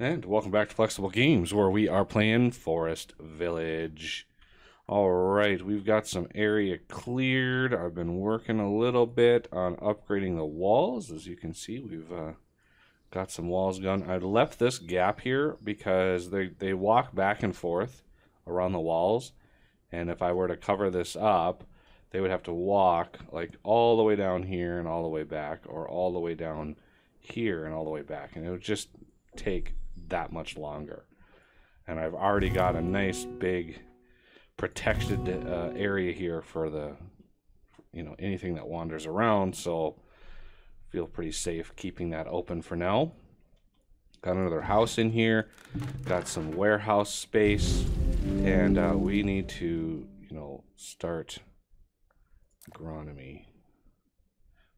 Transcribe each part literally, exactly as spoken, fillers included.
And welcome back to Flexible Games, where we are playing Forest Village. Alright, we've got some area cleared. I've been working a little bit on upgrading the walls. As you can see, we've uh, got some walls gone. I left this gap here because they, they walk back and forth around the walls. And if I were to cover this up, they would have to walk like all the way down here and all the way back, or all the way down here and all the way back. And it would just take that much longer, and I've already got a nice big protected uh, area here for the you know anything that wanders around, so feel pretty safe keeping that open for now. Got another house in here, got some warehouse space, and uh, we need to you know start agronomy,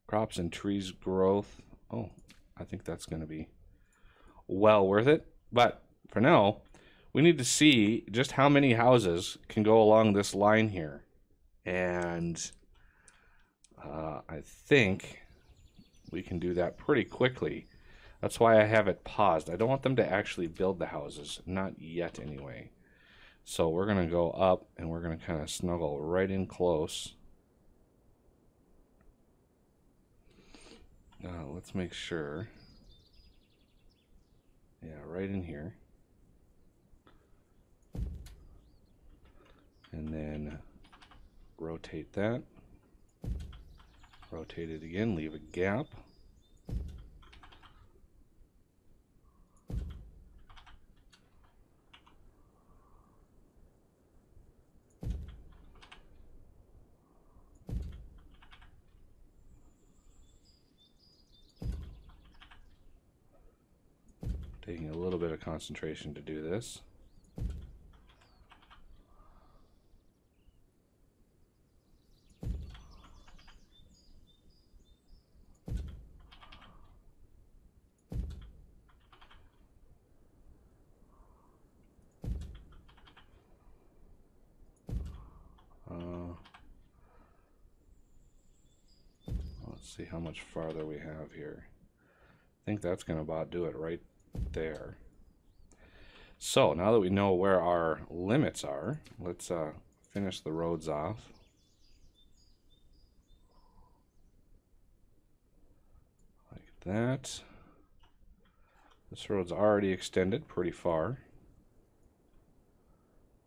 crops and trees growth. Oh, I think that's going to be well worth it. But for now, we need to see just how many houses can go along this line here. And uh, I think we can do that pretty quickly. That's why I have it paused. I don't want them to actually build the houses, not yet anyway. So we're going to go up and we're going to kind of snuggle right in close. Now let's make sure. Yeah, right in here. And then rotate that. Rotate it again, leave a gap. Taking a little bit of concentration to do this. Uh, let's see how much farther we have here. I think that's going to about do it right there. So now that we know where our limits are, let's uh, finish the roads off. Like that. This road's already extended pretty far.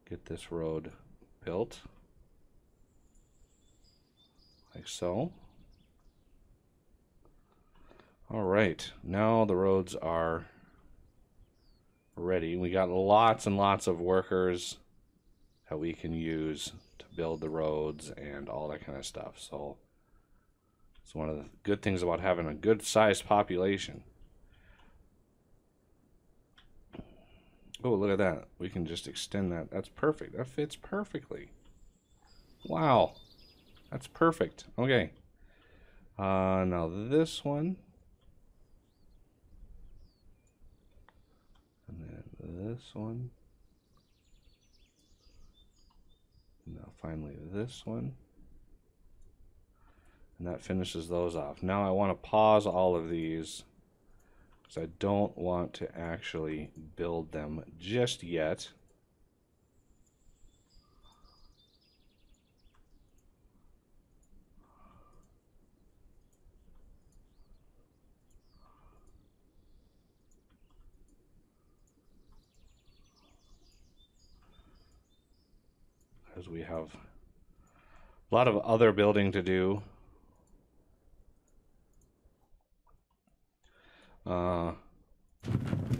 Get this road built. Like so. Alright, now the roads are ready. We got lots and lots of workers that we can use to build the roads and all that kind of stuff. So it's one of the good things about having a good sized population. Oh, look at that. We can just extend that. That's perfect. That fits perfectly. Wow. That's perfect. Okay. Uh, now this one. This one. Now finally this one. And that finishes those off. Now I want to pause all of these because I don't want to actually build them just yet. We have a lot of other building to do. Uh,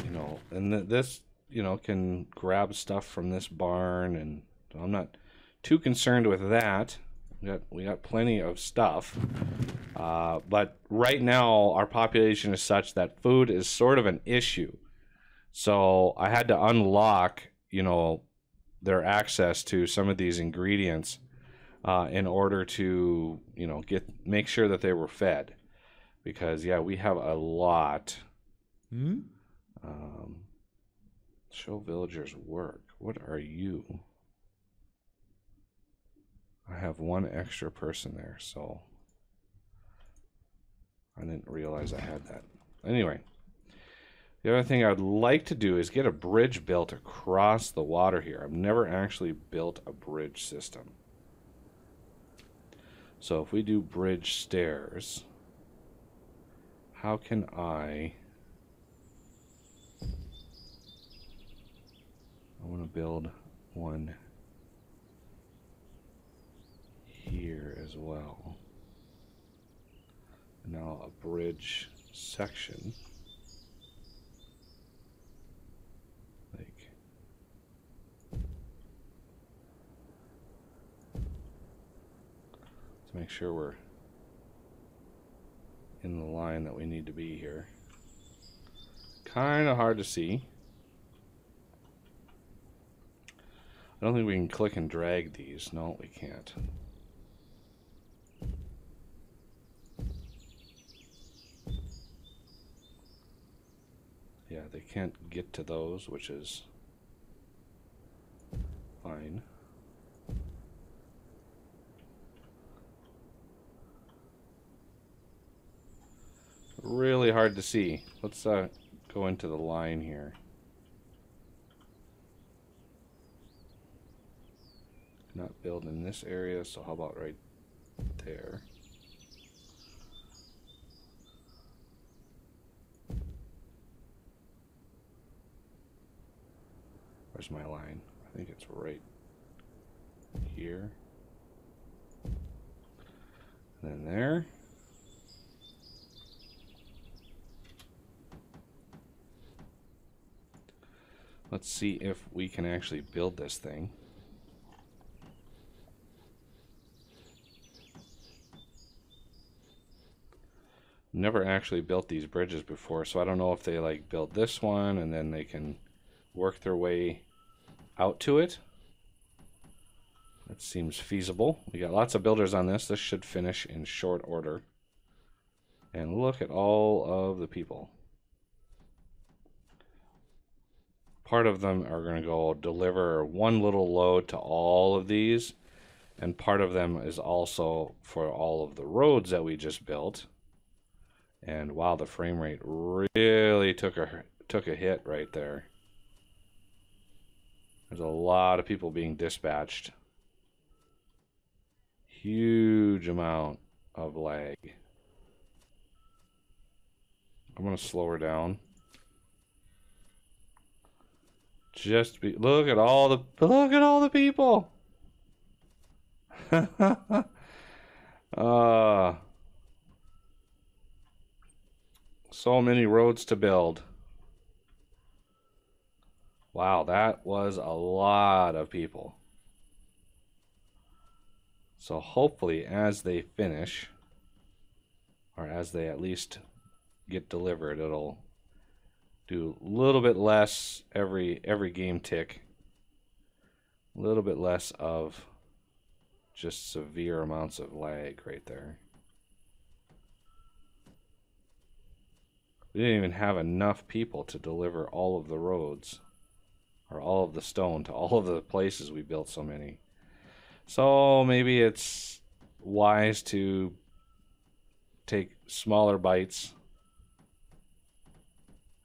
you know, and th this, you know, can grab stuff from this barn, and so I'm not too concerned with that. We got, we got plenty of stuff. Uh, but right now, our population is such that food is sort of an issue. So I had to unlock, you know, their access to some of these ingredients uh, in order to, you know, get make sure that they were fed, because yeah, we have a lot. Mm-hmm. Um, show villagers work. What are you? I have one extra person there, so I didn't realize I had that. Anyway, The other thing I'd like to do is get a bridge built across the water here. I've never actually built a bridge system. So if we do bridge stairs, how can I... I want to build one here as well. Now a bridge section. Make sure we're in the line that we need to be here. Kind of hard to see. I don't think we can click and drag these. No, we can't. Yeah, they can't get to those, which is fine. Really hard to see. Let's uh, go into the line here. Not build in this area, so how about right there? Where's my line? I think it's right here. And then there. Let's see if we can actually build this thing. Never actually built these bridges before, so I don't know if they like build this one and then they can work their way out to it. That seems feasible. We got lots of builders on this. This should finish in short order. And look at all of the people. Part of them are going to go deliver one little load to all of these, and part of them is also for all of the roads that we just built. And wow, the frame rate really took a took a hit right there. There's a lot of people being dispatched. Huge amount of lag. I'm going to slow her down. Just be, look at all the look at all the people. uh, so many roads to build. Wow, that was a lot of people. So hopefully as they finish, or as they at least get delivered, it'll do a little bit less every every game tick. A little bit less of just severe amounts of lag right there. We didn't even have enough people to deliver all of the roads or all of the stone to all of the places we built so many. So maybe it's wise to take smaller bites.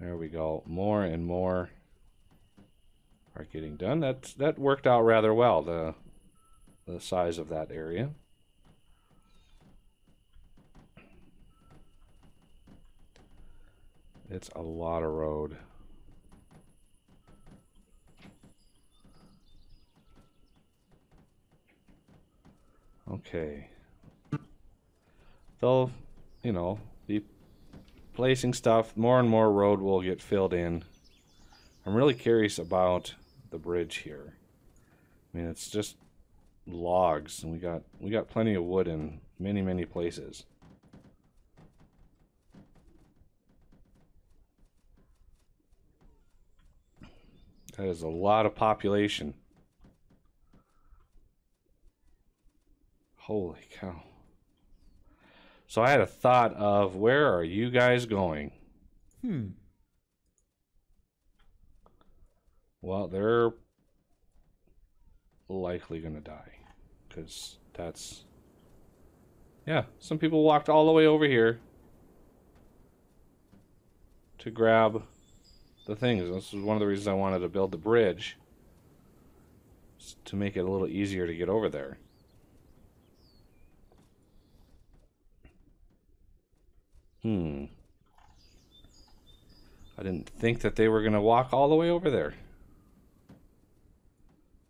There we go. More and more are getting done. That that worked out rather well, the the size of that area. It's a lot of road. Okay. So, you know, the placing stuff, more and more road will get filled in. I'm really curious about the bridge here. I mean, it's just logs, and we got we got plenty of wood in many many places. That is a lot of population. Holy cow. So I had a thought of, where are you guys going? Hmm. Well, they're likely going to die. Because that's... Yeah, some people walked all the way over here to grab the things. This is one of the reasons I wanted to build the bridge, to make it a little easier to get over there. Hmm. I didn't think that they were going to walk all the way over there.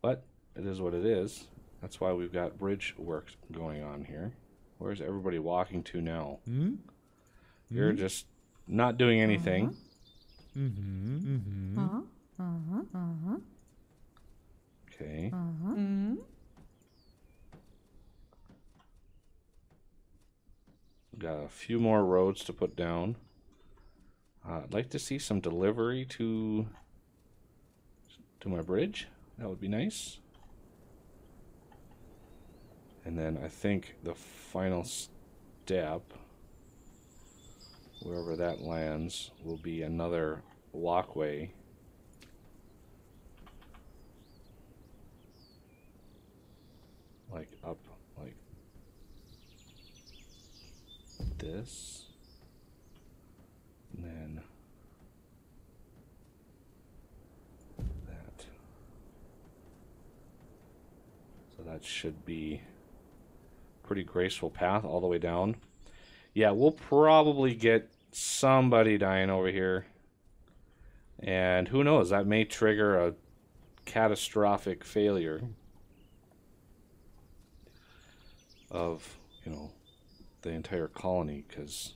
But it is what it is. That's why we've got bridge work going on here. Where's everybody walking to now? Mm-hmm. You're mm-hmm. just not doing anything. Uh-huh. Mm-hmm. Mm-hmm. Uh-huh. Uh-huh. Uh-huh. Okay. Uh-huh. Mm-hmm. Got a few more roads to put down. Uh, I'd like to see some delivery to to my bridge. That would be nice. And then I think the final step, wherever that lands, will be another walkway. Like up, like this. And then that. So that should be a pretty graceful path all the way down. Yeah, we'll probably get somebody dying over here. And who knows, that may trigger a catastrophic failure of, you know, the entire colony, because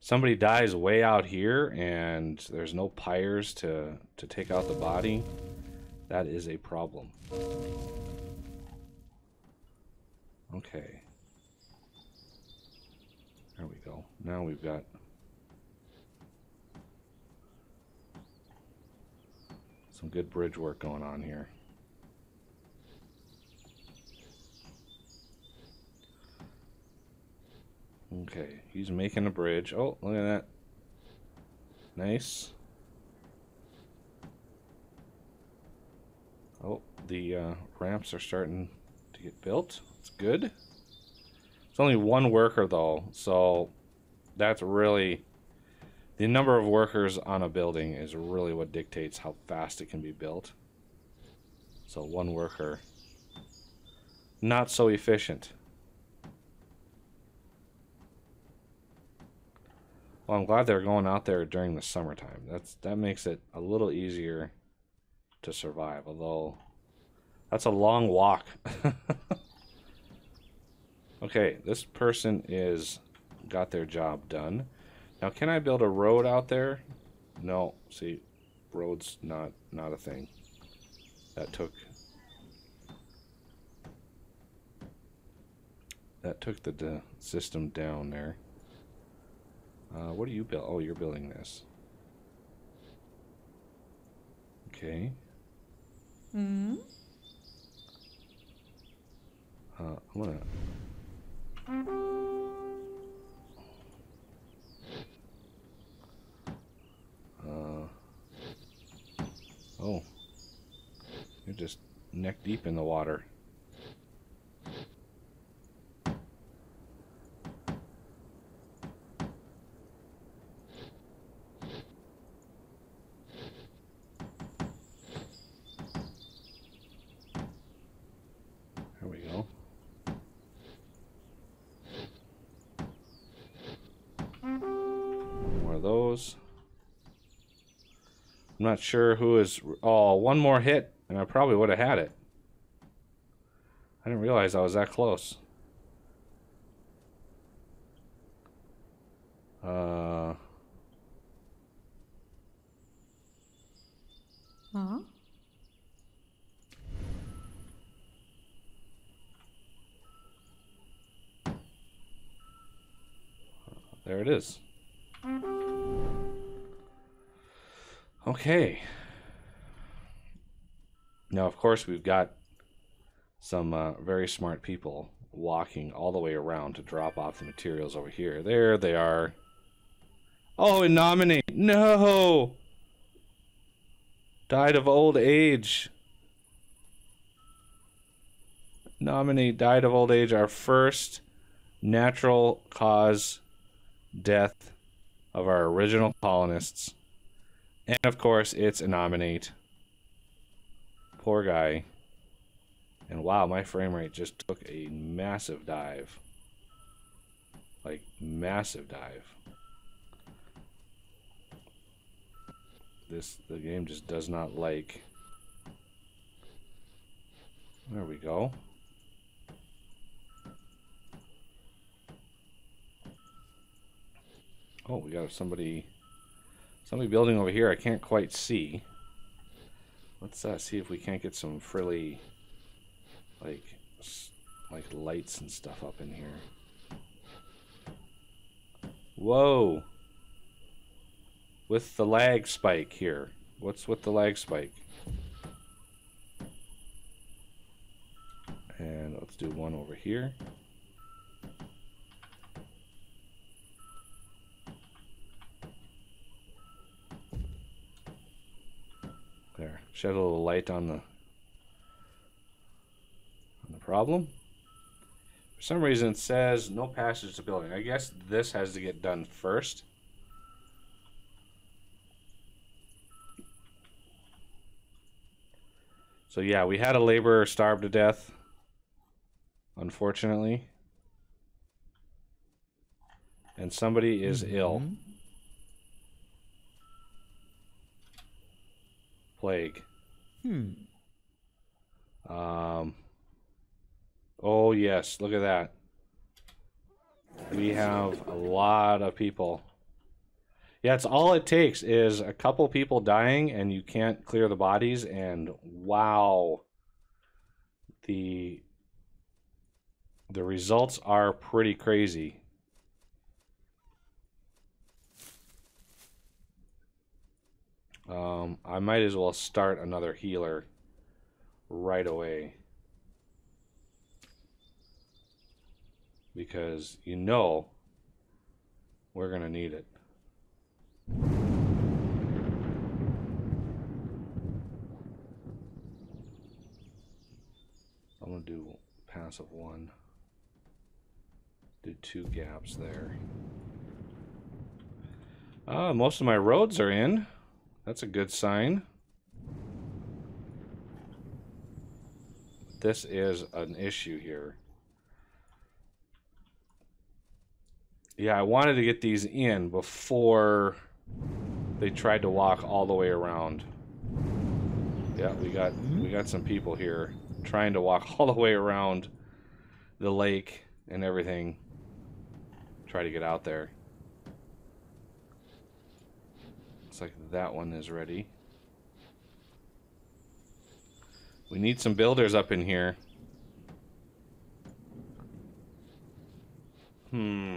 somebody dies way out here and there's no pyres to, to take out the body. That is a problem. Okay. There we go. Now we've got some good bridge work going on here. Okay, he's making a bridge. Oh, look at that. Nice. Oh, the uh, ramps are starting to get built. It's good. It's only one worker, though, so that's really... The number of workers on a building is really what dictates how fast it can be built. So one worker. Not so efficient. Well, I'm glad they're going out there during the summertime. That's that makes it a little easier to survive, although that's a long walk. Okay, this person is got their job done. Now, can I build a road out there? No, see, roads not not a thing. That took that took the, the system down there. Uh, what do you build? Oh, you're building this. Okay. Mm-hmm. Uh, I'm gonna... Uh... Oh. You're just neck deep in the water. I'm not sure who is... Oh, one more hit, and I probably would have had it. I didn't realize I was that close. Uh... Huh? There it is. Okay. Now, of course, we've got some uh, very smart people walking all the way around to drop off the materials over here. There they are. Oh, and nominate. No! Died of old age. Nominate died of old age. Our first natural cause death of our original colonists. And of course, it's a nominate. Poor guy. And wow, my frame rate just took a massive dive. Like, massive dive. This, the game just does not like. There we go. Oh, we got somebody, somebody building over here. I can't quite see. Let's uh, see if we can't get some frilly, like, like lights and stuff up in here. Whoa! With the lag spike here. What's with the lag spike? And let's do one over here. There. Shed a little light on the on the problem. For some reason it says no passage to building. I guess this has to get done first. So yeah, we had a laborer starved to death, unfortunately. And somebody is mm-hmm. ill. Plague. Hmm. Um, oh yes, look at that. We have a lot of people. Yeah, it's all it takes is a couple people dying and you can't clear the bodies, and wow, the the results are pretty crazy. Um, I might as well start another healer right away, because you know we're gonna need it. I'm gonna do passive one, do two gaps there. Uh, most of my roads are in. That's a good sign. This is an issue here. Yeah, I wanted to get these in before they tried to walk all the way around. Yeah, we got we got some people here trying to walk all the way around the lake and everything. Try to get out there. Looks like that one is ready. We need some builders up in here. Hmm.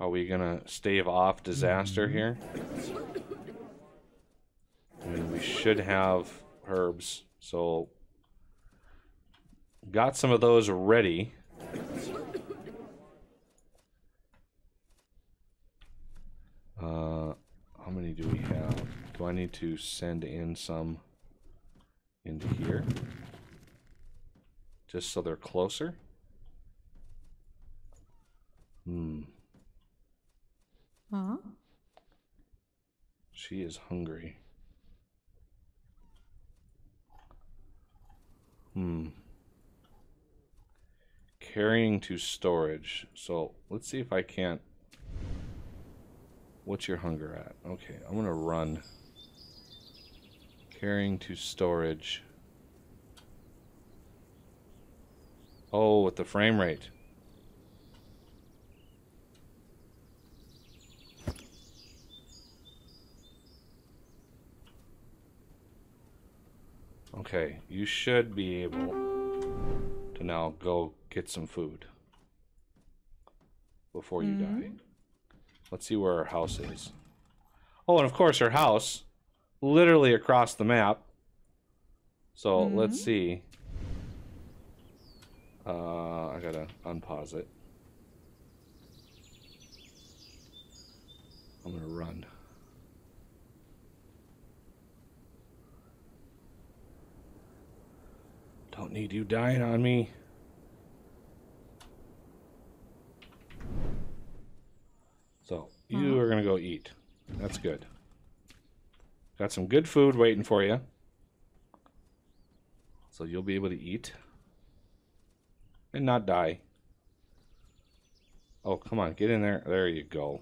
Are we gonna stave off disaster here? I mean, we should have herbs, so got some of those ready. Uh, how many do we have? Do I need to send in some into here? Just so they're closer? Hmm. Huh? She is hungry. Hmm. Carrying to storage. So let's see if I can't. What's your hunger at? Okay, I'm gonna run. Carrying to storage. Oh, with the frame rate. Okay, you should be able to now go get some food before you mm-hmm. die. Let's see where her house is. Oh, and of course her house, literally across the map. So mm-hmm. let's see. Uh, I gotta unpause it. I'm gonna run. Don't need you dying on me. So, you uh-huh. are going to go eat. That's good. Got some good food waiting for you. So you'll be able to eat. And not die. Oh, come on. Get in there. There you go.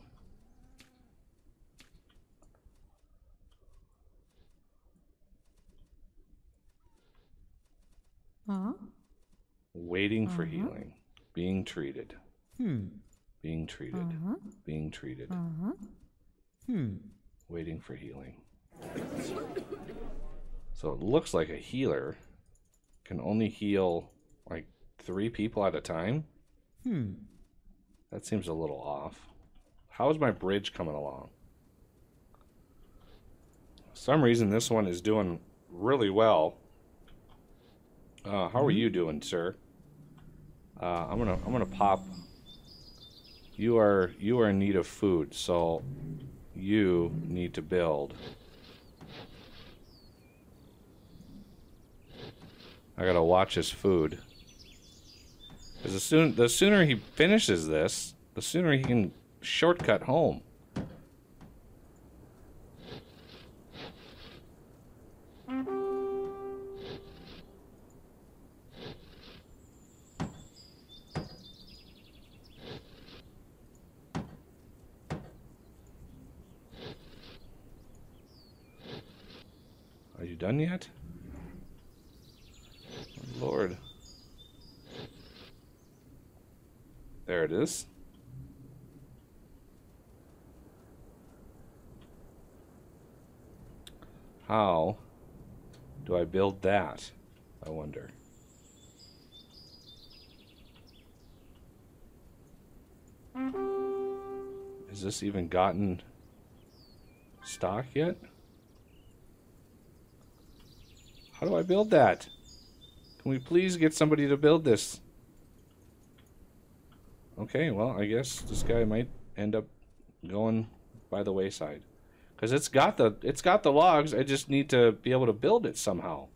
Aww. Waiting uh-huh. for healing. Being treated. Hmm. Being treated. Uh-huh. Being treated. Uh-huh. Hmm. Waiting for healing. So it looks like a healer can only heal like three people at a time. Hmm. That seems a little off. How is my bridge coming along? For some reason this one is doing really well. Uh, how are you doing, sir? Uh, I'm gonna I'm gonna pop. You are you are in need of food, so you need to build. I gotta watch his food. Cause the sooner the sooner he finishes this, the sooner he can shortcut home. Are you done yet? Oh, Lord. There it is. How do I build that? I wonder. Has this even gotten stock yet? How do I build that? Can we please get somebody to build this? Okay, well, I guess this guy might end up going by the wayside. Because it's got the it's got the logs. I just need to be able to build it somehow.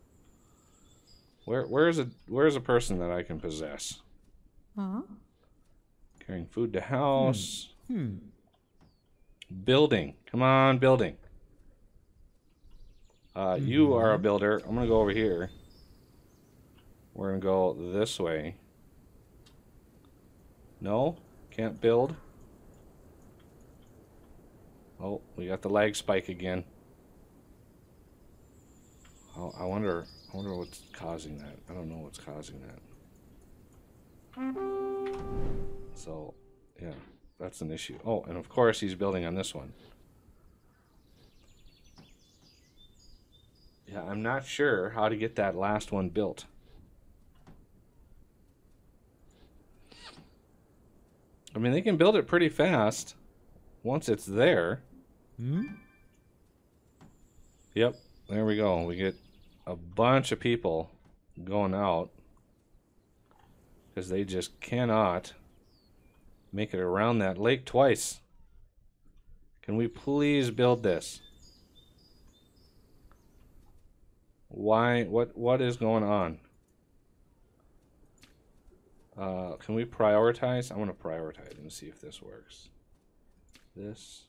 Where where is a where is a person that I can possess? Huh? Carrying food to house. Hmm. hmm. Building. Come on, building. Uh, mm-hmm. You are a builder. I'm going to go over here. We're going to go this way. No? Can't build? Oh, we got the lag spike again. Oh, I wonder I wonder what's causing that. I don't know what's causing that. So, yeah. That's an issue. Oh, and of course he's building on this one. Yeah, I'm not sure how to get that last one built. I mean, they can build it pretty fast once it's there. Mm-hmm. Yep, there we go. We get a bunch of people going out because they just cannot make it around that lake twice. Can we please build this? Why? What? What is going on? Uh, can we prioritize? I want to prioritize and see if this works. This.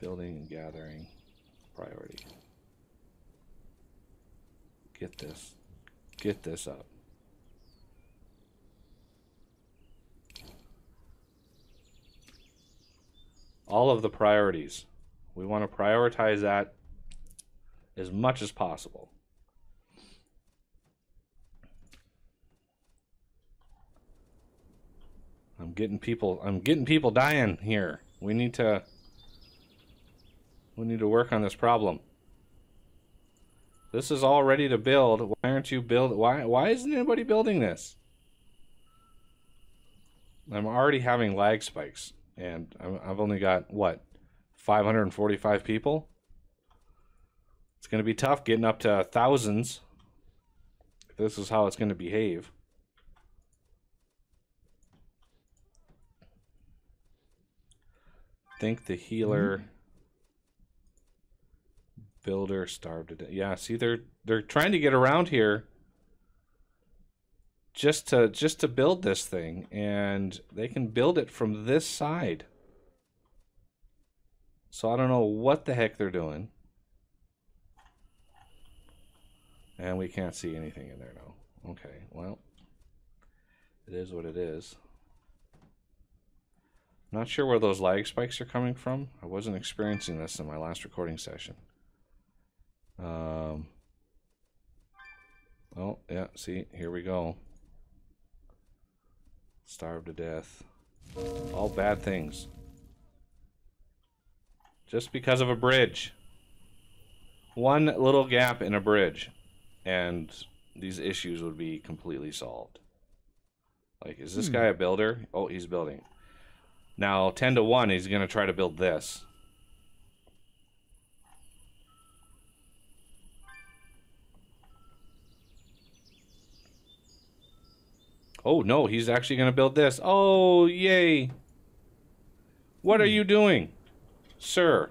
Building and gathering. Priority. Get this. Get this up. All of the priorities. We want to prioritize that as much as possible. I'm getting people I'm getting people dying here. We need to we need to work on this problem. This is all ready to build. Why aren't you build why why isn't anybody building this? I'm already having lag spikes and I'm, I've only got what, five hundred forty-five people? It's going to be tough getting up to thousands if this is how it's going to behave. I think the healer mm-hmm. builder starved to death. Yeah, see, they're they're trying to get around here just to just to build this thing, and they can build it from this side. So I don't know what the heck they're doing. And we can't see anything in there now. Okay, well, it is what it is. Not sure where those lag spikes are coming from. I wasn't experiencing this in my last recording session. Um, oh, yeah, see, here we go. Starved to death. All bad things. Just because of a bridge. One little gap in a bridge, and these issues would be completely solved. Like, is this hmm. guy a builder? Oh, he's building. Now, ten to one, he's going to try to build this. Oh, no, he's actually going to build this. Oh, yay. What are you doing, sir?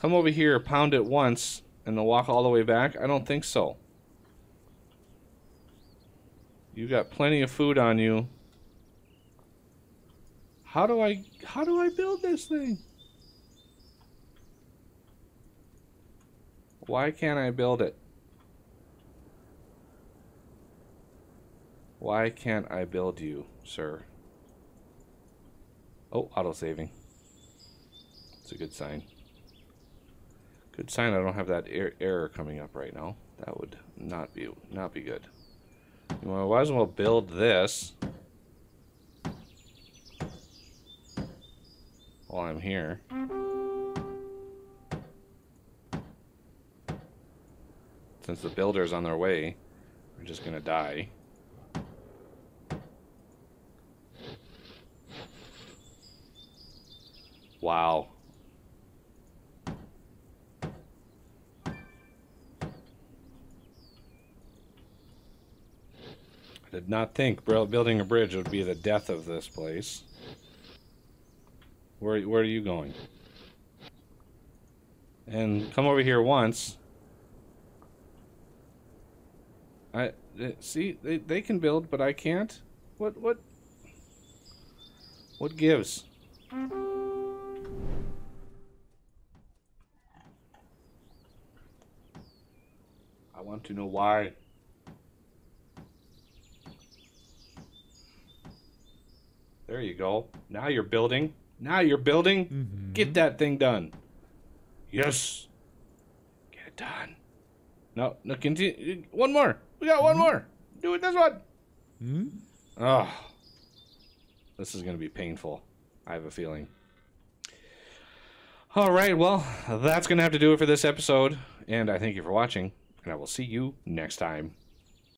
Come over here, pound it once, and then walk all the way back? I don't think so. You got plenty of food on you. How do I how do I build this thing? Why can't I build it? Why can't I build you, sir? Oh, auto-saving. It's a good sign. Good sign I don't have that er error coming up right now. That would not be not be good. Well, I might as well build this while I'm here. Since the builder's on their way, we're just gonna die. Wow. Did not think building a bridge would be the death of this place. Where, where are you going? And come over here once. I see they they can build, but I can't. What what? What gives? I want to know why. There you go. Now you're building. Now you're building. Mm-hmm. Get that thing done. Yes. Get it done. No, no, continue. One more. We got mm-hmm. one more. Do it this one. Mm-hmm. Oh, this is going to be painful. I have a feeling. All right. Well, that's going to have to do it for this episode. And I thank you for watching. And I will see you next time.